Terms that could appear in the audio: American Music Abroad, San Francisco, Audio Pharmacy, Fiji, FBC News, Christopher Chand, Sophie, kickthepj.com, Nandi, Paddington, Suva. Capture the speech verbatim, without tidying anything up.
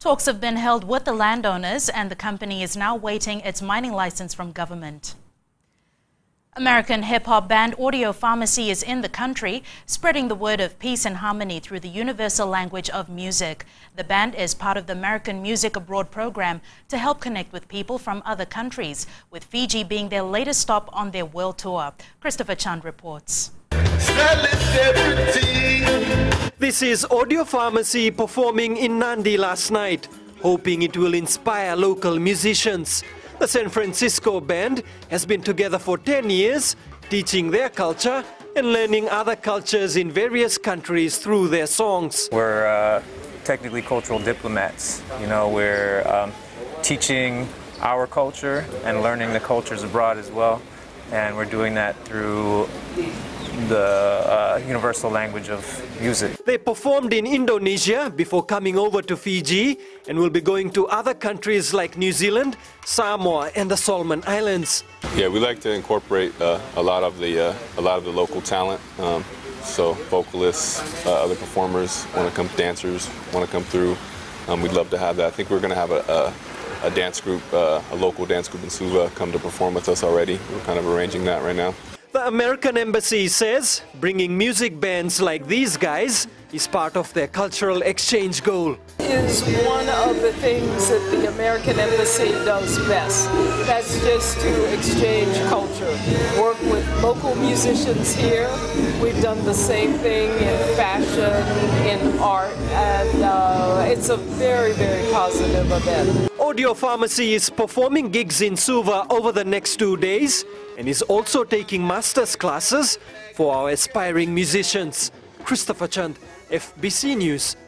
Talks have been held with the landowners, and the company is now waiting its mining license from government. American hip-hop band Audio Pharmacy is in the country, spreading the word of peace and harmony through the universal language of music. The band is part of the American Music Abroad program to help connect with people from other countries, with Fiji being their latest stop on their world tour. Christopher Chand reports. This is Audio Pharmacy performing in Nandi last night, hoping it will inspire local musicians. The San Francisco band has been together for ten years, teaching their culture and learning other cultures in various countries through their songs. We're uh, technically cultural diplomats. You know, we're um, teaching our culture and learning the cultures abroad as well. And we're doing that through the uh, universal language of music. They performed in Indonesia before coming over to Fiji and will be going to other countries like New Zealand, Samoa and the Solomon Islands. Yeah, we like to incorporate uh, a lot of the uh, a lot of the local talent. Um, so vocalists, uh, other performers want to come, dancers want to come through. Um, we'd love to have that. I think we're going to have a, a A dance group, uh, a local dance group in Suva, come to perform with us already. We're kind of arranging that right now. The American Embassy says bringing music bands like these guys is part of their cultural exchange goal. Is one of the things that the American Embassy does best. That's just to exchange culture. Work with local musicians here. We've done the same thing in fashion, in art, and uh, it's a very, very positive event. Audio Pharmacy is performing gigs in Suva over the next two days and is also taking master's classes for our aspiring musicians. Christopher Chand, F B C News.